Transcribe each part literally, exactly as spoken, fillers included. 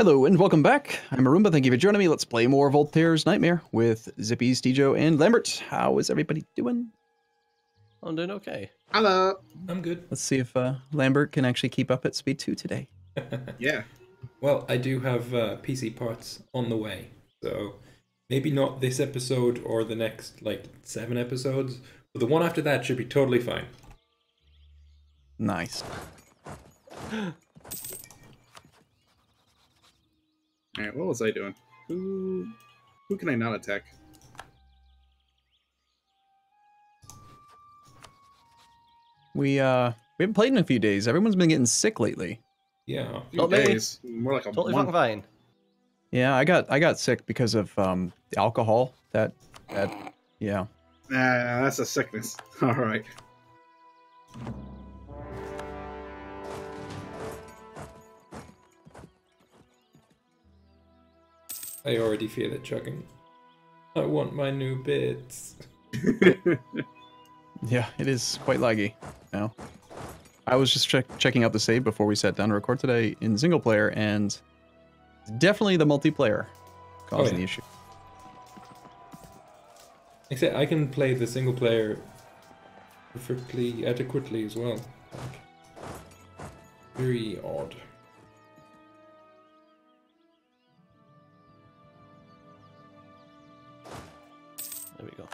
Hello and welcome back. I'm Arumba. Thank you for joining me. Let's play more Voltaire's Nightmare with Zippy, Steejo, and Lambert. How is everybody doing? I'm doing okay. Hello. I'm good. Let's see if uh, Lambert can actually keep up at speed two today. Yeah. Well, I do have uh, P C parts on the way, so maybe not this episode or the next like seven episodes, but the one after that should be totally fine. Nice. All right, what was I doing? Who, who can I not attack? We uh, we haven't played in a few days. Everyone's been getting sick lately. Yeah, a few days. More like a totally month. Fine. Yeah, I got I got sick because of um alcohol. That that yeah. Nah, that's a sickness. All right. I already feel it chugging. I want my new bits. Yeah, it is quite laggy now. I was just check checking out the save before we sat down to record today in single player, and definitely the multiplayer causing oh, yeah. the issue. Except I can play the single player perfectly adequately as well. Very odd. There we go.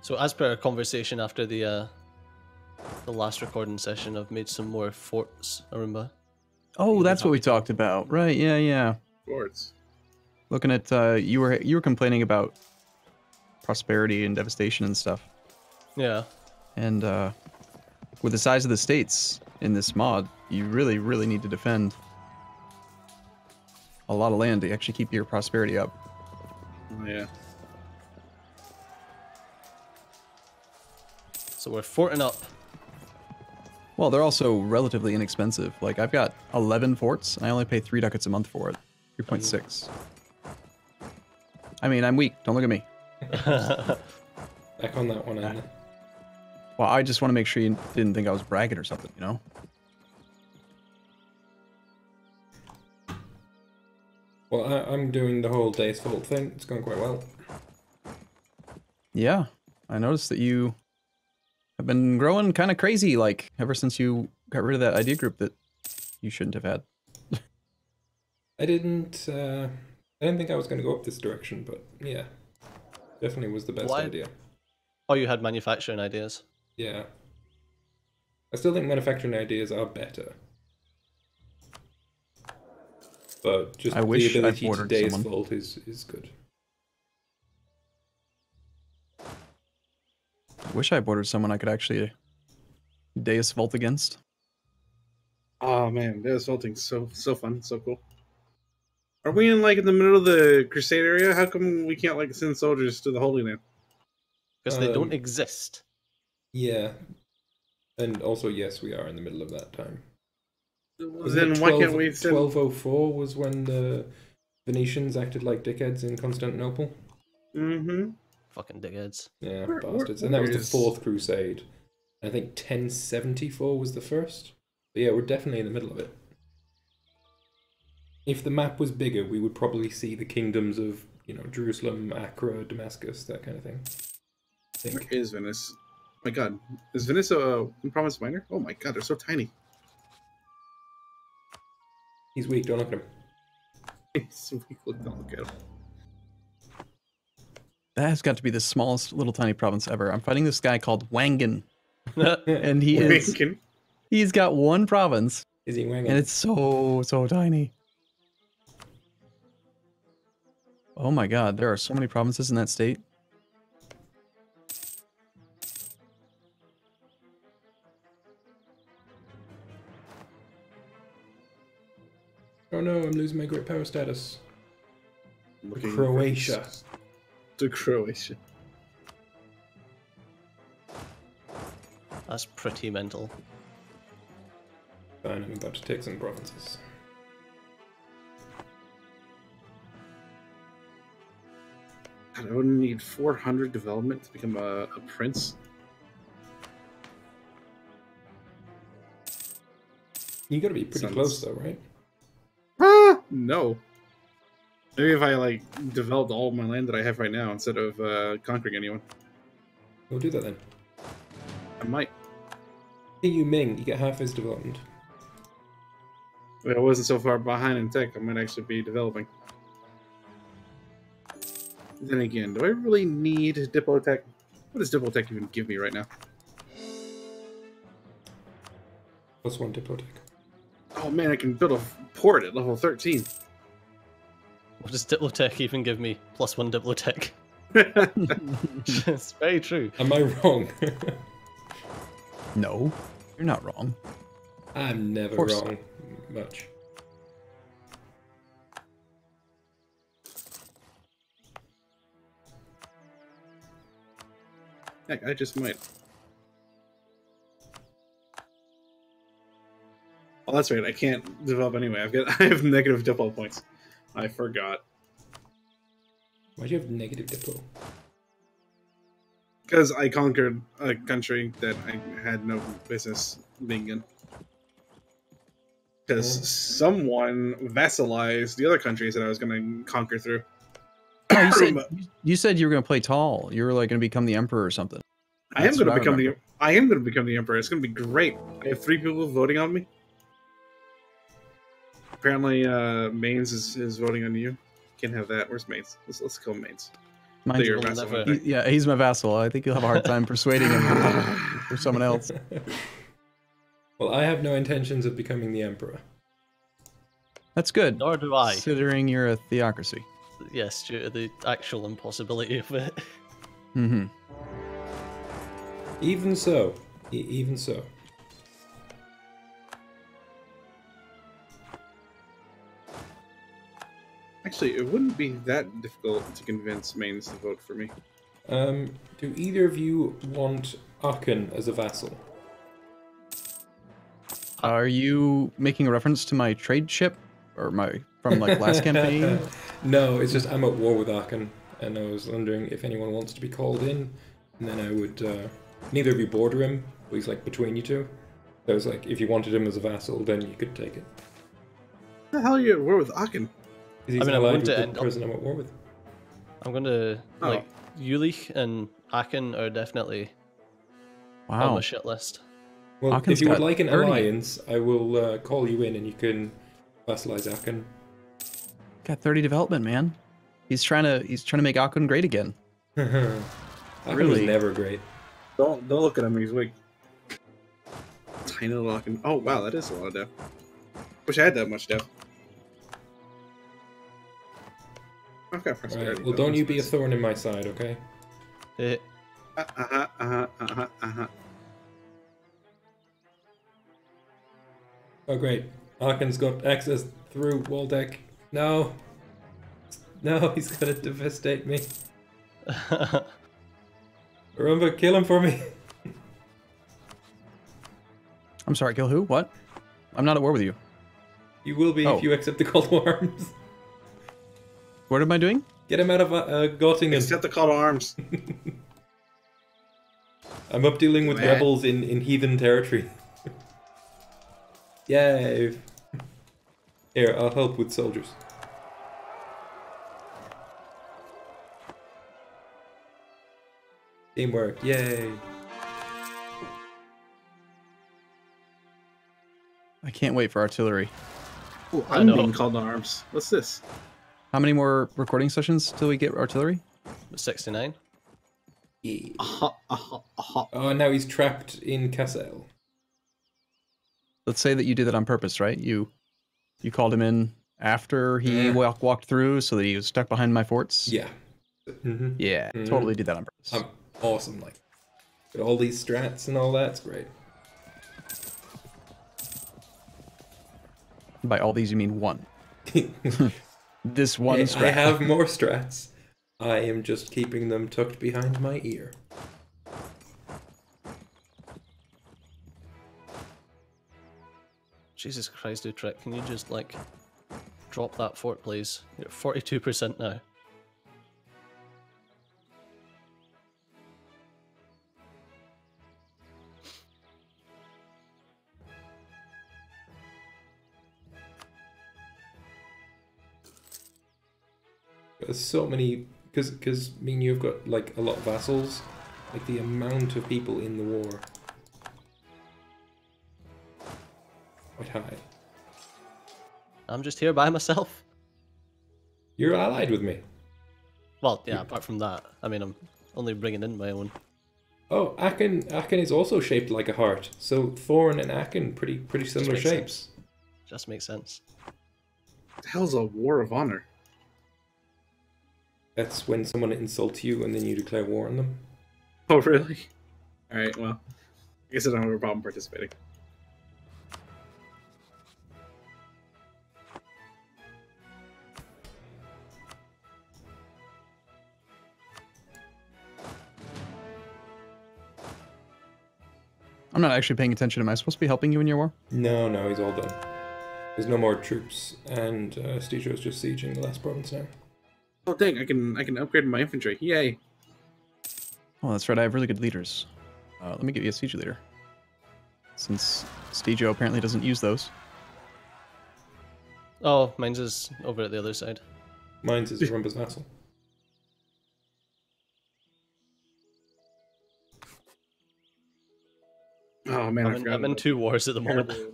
So as per our conversation after the uh, the last recording session, I've made some more forts, Arumba. Oh, that's what we talked about, right? Yeah, yeah. Forts. Looking at uh, you were you were complaining about prosperity and devastation and stuff. Yeah. And uh, with the size of the states in this mod, you really, really need to defend a lot of land to actually keep your prosperity up. Oh, yeah. So we're forting up. Well, they're also relatively inexpensive. Like, I've got eleven forts, and I only pay three ducats a month for it. three point six. I mean, I'm weak. Don't look at me. Back on that one, Anna. Well, I just want to make sure you didn't think I was bragging or something, you know? Well, I I'm doing the whole day's fault thing. It's going quite well. Yeah. I noticed that you... I've been growing kind of crazy, like, ever since you got rid of that idea group that you shouldn't have had. I didn't, uh, I didn't think I was going to go up this direction, but yeah, definitely was the best well, I... idea. Oh, you had manufacturing ideas? Yeah. I still think manufacturing ideas are better. But just I the wish ability to day's fault is, is good. I wish I bordered someone I could actually Deus Vault against. Oh man, Deus Vaulting's so so fun, so cool. Are we in like in the middle of the Crusade area? How come we can't like send soldiers to the Holy Land? Because um, they don't exist. Yeah, and also yes, we are in the middle of that time. Then why can't we send? twelve oh four was when the Venetians acted like dickheads in Constantinople. Mm-hmm. Fucking dickheads. Yeah, where, bastards. Where, and that was the fourth crusade. I think ten seventy-four was the first. But yeah, we're definitely in the middle of it. If the map was bigger, we would probably see the kingdoms of, you know, Jerusalem, Acra, Damascus, that kind of thing. I think. Where is Venice? Oh my god. Is Venice a province minor? Oh my god, they're so tiny. He's weak, don't look at him. He's weak, don't look at him. That has got to be the smallest little tiny province ever. I'm fighting this guy called Wangen. And he is... Wangen. He's got one province. Is he Wangen? And it's so, so tiny. Oh my god, there are so many provinces in that state. Oh no, I'm losing my great power status. Looking Croatia. To Croatia. That's pretty mental. Fine, I'm about to take some provinces. God, I would need four hundred development to become a, a prince. You gotta be pretty Sounds... close though, right? Ah! No. Maybe if I, like, developed all of my land that I have right now instead of uh, conquering anyone. We'll do that then. I might. Hey, you Ming, you get half his development. If I wasn't so far behind in tech, I might actually be developing. Then again, do I really need Diplotech? What does Diplotech even give me right now? Plus one Diplotech. Oh man, I can build a port at level thirteen. What does Diplotech even give me? Plus one Diplotech. It's very true. Am I wrong? No, you're not wrong. I'm never wrong. Much. Heck, I just might. Oh, that's right. I can't develop anyway. I've got. I have negative diplo points. I forgot. Why do you have negative diplo? Because I conquered a country that I had no business being in. Because oh. someone vassalized the other countries that I was going to conquer through. Oh, you, said, you said you were going to play tall. You were like going to become the emperor or something. That's I am going to become the. I am going to become the emperor. It's going to be great. I have three people voting on me. Apparently, uh, Mainz is, is voting on you. Can't have that. Where's Mainz? Let's let's kill Mainz. Mine's your vassal. Never... He, yeah, he's my vassal. I think you'll have a hard time persuading him or someone else. Well, I have no intentions of becoming the emperor. That's good. Nor do I. Considering you're a theocracy. Yes, due to the actual impossibility of it. Mm-hmm. Even so. E even so. Actually, it wouldn't be that difficult to convince Mainz to vote for me. Um, do either of you want Aachen as a vassal? Are you making a reference to my trade ship, or my from like last campaign? No, it's just I'm at war with Aachen, and I was wondering if anyone wants to be called in, and then I would. Uh, neither of you border him, but he's like between you two. So it's like if you wanted him as a vassal, then you could take it. What the hell are you at war with Aachen? I mean, I'm going to end up. I'm at war with. I'm going to oh. like Yulich and Aachen are definitely wow. on the shit list. Well, Achen's if you would like an thirty. Alliance, I will uh, call you in, and you can vassalize Aachen. Got thirty development, man. He's trying to he's trying to make Aachen great again. Aachen really. Was never great. Don't don't look at him. He's weak. Tiny little Aachen. Oh wow, that is a lot of depth. Wish I had that much depth. I've got prosperity. Right. Well, don't you be a thorn in my side, okay? Uh huh. Uh huh. Uh huh. Uh huh. Oh great. Aachen's got access through Waldeck. No. No, he's gonna devastate me. Arumba, kill him for me. I'm sorry, kill who? What? I'm not at war with you. You will be oh. if you accept the call to arms. What am I doing? Get him out of uh, Göttingen. Accept the call to arms. I'm up dealing with Man. rebels in, in heathen territory. Yay! Here, I'll help with soldiers. Teamwork, yay! I can't wait for artillery. Ooh, I'm I being called to arms. What's this? How many more recording sessions till we get artillery? sixty-nine. Yeah. Uh-huh, uh-huh, uh-huh. Oh, now he's trapped in Castile. Let's say that you did that on purpose, right? You you called him in after he yeah. walk, walked through so that he was stuck behind my forts? Yeah. Mm-hmm. Yeah, mm-hmm. Totally did that on purpose. I'm awesome, like, with all these strats and all that's great. By all these, you mean one. This one yeah, strat. I have more strats. I am just keeping them tucked behind my ear. Jesus Christ, Utrecht, can you just, like, drop that fort, please? You're at forty-two percent now. There's so many, because because me and you have got like a lot of vassals, like the amount of people in the war. Quite high. I'm just here by myself. You're allied with me. Well, yeah. You... apart from that, I mean, I'm only bringing in my own. Oh, Aachen, Aachen is also shaped like a heart. So Thorn and Aachen, pretty pretty similar just shapes. Sense. Just makes sense. What the hell's a war of honor? That's when someone insults you and then you declare war on them. Oh, really? All right. Well, I guess I don't have a problem participating. I'm not actually paying attention. Am I supposed to be helping you in your war? No, no, he's all done. There's no more troops, and uh, Steejo's just sieging the last province now. Oh dang! I can I can upgrade my infantry. Yay! Oh, that's right. I have really good leaders. Uh, let me give you a siege leader, since Steejo apparently doesn't use those. Oh, mine's is over at the other side. Mine's is Arumba's vassal. Oh man, I'm, I in, I'm in two wars at the moment. Terrible.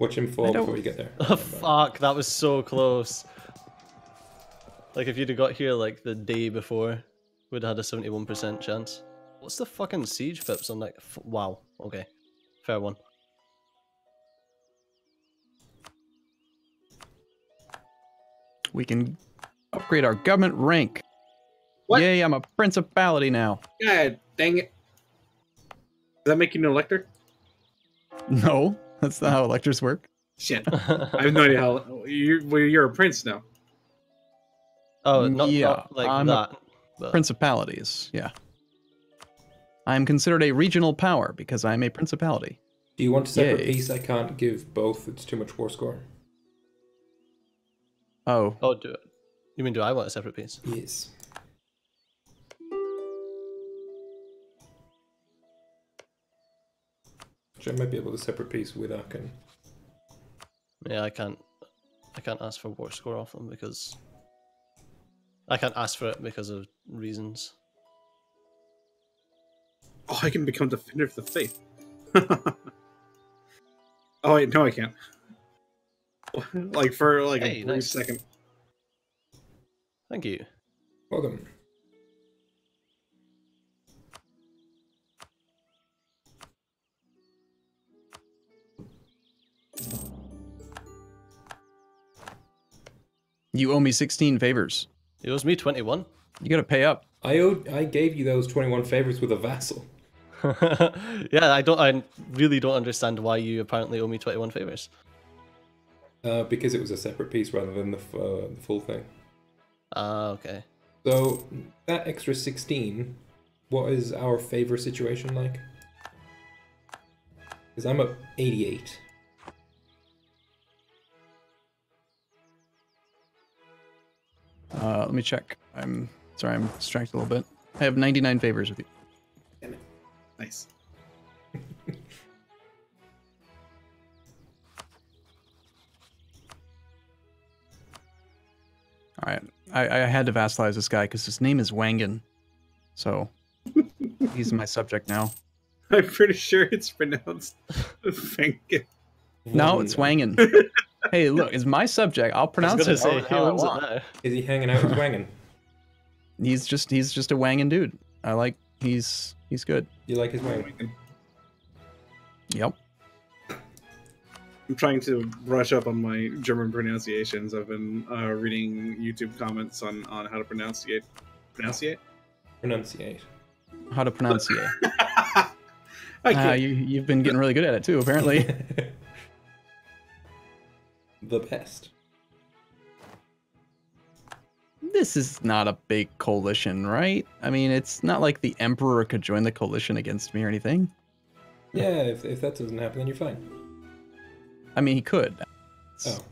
Watch him fall before you get there. Oh, fuck, that was so close. Like, if you'd have got here, like, the day before, we'd have had a seventy-one percent chance. What's the fucking siege pips on that? F wow, okay. Fair one. We can upgrade our government rank. What? Yay, I'm a principality now. God dang it. Does that make you an elector? No. That's not how electors work. Shit. I have no idea how... You're, well, you're a prince now. Oh, not, yeah, not like I'm that. But... Principalities, yeah. I am considered a regional power because I am a principality. Do you want a separate Yay. piece? I can't give both. It's too much war score. Oh. Oh, do it. You mean do I want a separate piece? Yes. I might be able to separate piece with Aachen. Yeah, I can't. I can't ask for war score off them because I can't ask for it because of reasons. Oh, I can become defender of the faith. Oh wait, no, I can't. Like for like hey, a brief nice. second. Thank you. Welcome. You owe me sixteen favors. It owes me twenty-one. You gotta pay up. I owed. I gave you those twenty-one favors with a vassal. Yeah, I don't. I really don't understand why you apparently owe me twenty-one favors. Uh, because it was a separate piece rather than the, uh, the full thing. Ah, uh, okay. So that extra sixteen. What is our favor situation like? Because I'm at eighty-eight. Uh, let me check. I'm sorry, I'm distracted a little bit. I have ninety-nine favors with you. Damn it. Nice. Alright, I, I had to vassalize this guy because his name is Wangen. So, he's my subject now. I'm pretty sure it's pronounced Wangen. No, it's Wangen. Hey, look, it's my subject. I'll pronounce it. Say, how I it Is he hanging out with Wangen? He's just he's just a Wangen dude. I like he's he's good. You like his Wangen? Yep. I'm trying to brush up on my German pronunciations. I've been uh, reading YouTube comments on on how to pronunciate pronunciate pronunciate how to pronunciate. uh, you you've been getting really good at it too, apparently. The best. This is not a big coalition, right? I mean, it's not like the Emperor could join the coalition against me or anything. Yeah, if, if that doesn't happen, then you're fine. I mean, he could. It's... Oh.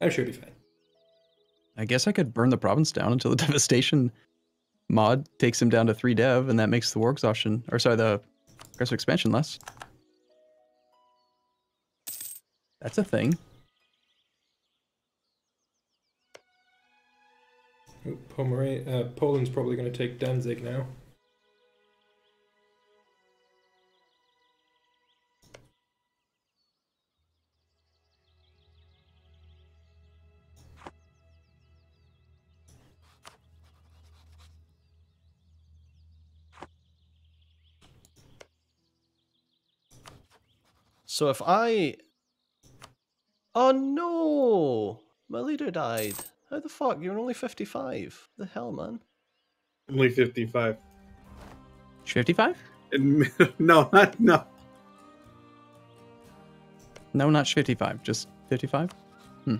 I'm sure he'd be fine. I guess I could burn the province down until the devastation mod takes him down to three dev, and that makes the war exhaustion, or sorry, the aggressive expansion less. That's a thing. Pomeray, uh, Poland's probably going to take Danzig now. So if I... Oh no! My leader died. How the fuck? You're only fifty-five. The hell, man? Only fifty-five. fifty-five? No, not... No. No, not fifty-five. Just fifty-five? Hmm.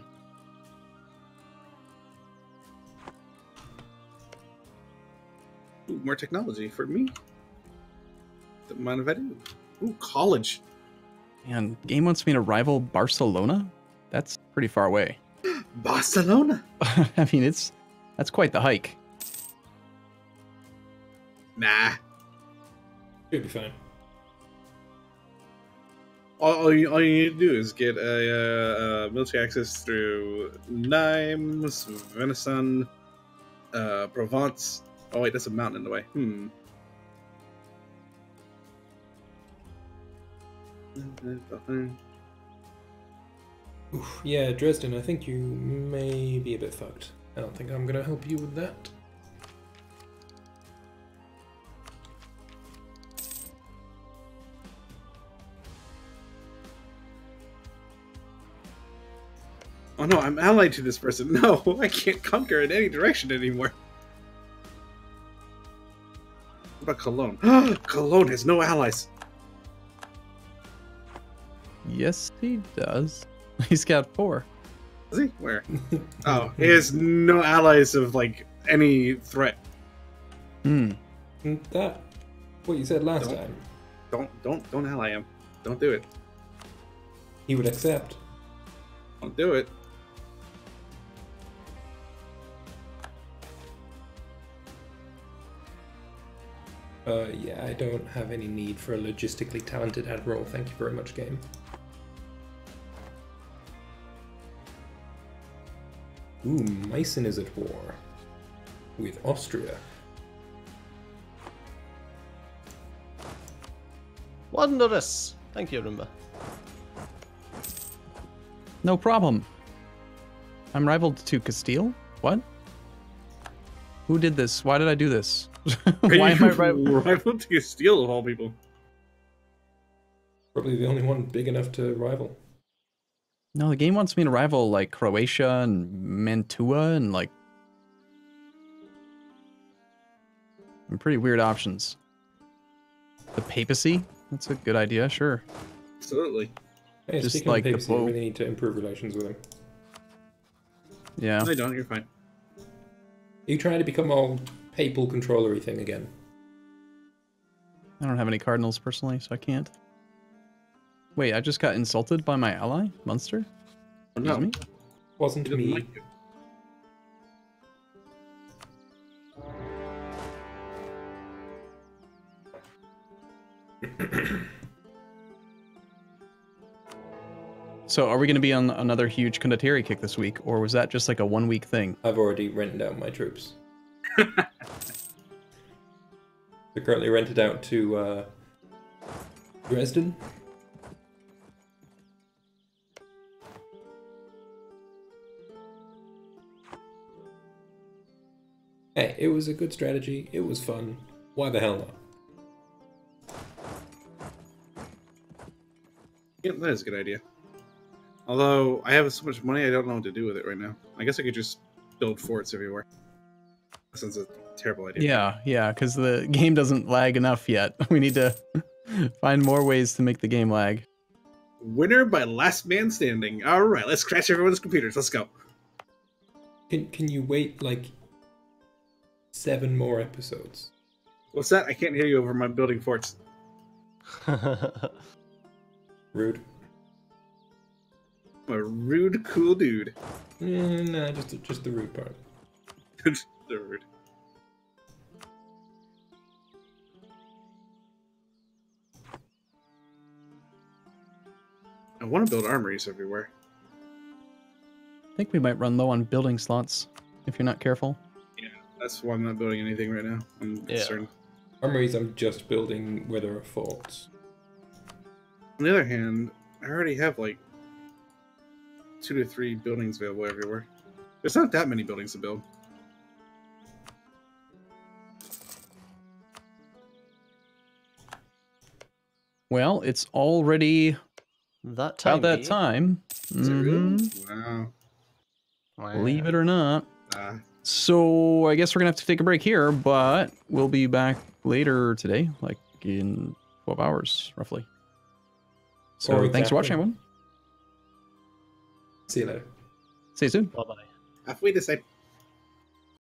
Ooh, more technology for me. The amount of editing. Ooh, college. Man, game wants me to rival Barcelona? That's pretty far away. Barcelona? I mean, it's that's quite the hike. Nah. It'll be fine. All, all, you, all you need to do is get a, a military access through Nimes, Venison, uh, Provence. Oh wait, that's a mountain in the way. Hmm. Oof, yeah, Dresden, I think you may be a bit fucked. I don't think I'm going to help you with that. Oh no, I'm allied to this person. No, I can't conquer in any direction anymore. What about Cologne? Cologne has no allies. Yes, he does. He's got four. Does he? Where? Oh, he has no allies of, like, any threat. Hmm. That, what you said last don't, time. Don't, don't, don't ally him. Don't do it. He would accept. Don't do it. Uh, yeah, I don't have any need for a logistically talented admiral. Thank you very much, game. Ooh, Meissen is at war with Austria. Wondrous! Thank you, Arumba. No problem. I'm rivaled to Castile? What? Who did this? Why did I do this? Why am I rivaled to Castile, of all people? Probably the only one big enough to rival. No, the game wants me to rival, like, Croatia and Mantua and, like... and pretty weird options. The papacy? That's a good idea, sure. Absolutely. Hey, just like the papacy, you really need to improve relations with him. Yeah. No, I don't, you're fine. Are you trying to become all papal controllery thing again? I don't have any cardinals, personally, so I can't. Wait, I just got insulted by my ally, Munster? Oh, no. Me? Wasn't me. Like so, are we going to be on another huge condottieri kick this week, or was that just like a one-week thing? I've already rented out my troops. They're currently rented out to uh, Dresden. Hey, it was a good strategy, it was fun, why the hell not? Yeah, that is a good idea. Although, I have so much money, I don't know what to do with it right now. I guess I could just build forts everywhere. That sounds a terrible idea. Yeah, yeah, because the game doesn't lag enough yet. We need to find more ways to make the game lag. Winner by last man standing. Alright, let's crash everyone's computers, let's go. Can, can you wait, like... seven more episodes. What's that? I can't hear you over my building forts. Rude. I'm a rude, cool dude. Mm, nah, just just the rude part. Just the rude. I want to build armories everywhere. I think we might run low on building slots if you're not careful. Yeah. That's why I'm not building anything right now. I'm yeah. concerned. Armories, I'm just building where there are faults. On the other hand, I already have like two to three buildings available everywhere. There's not that many buildings to build. Well, it's already that time, about that time. Is it really? Wow. Wow. Believe it or not. Uh, so I guess we're going to have to take a break here, but we'll be back later today, like in twelve hours, roughly. So thanks exactly. for watching, everyone. See you later. See you soon. Bye-bye. Auf Wiedersehen.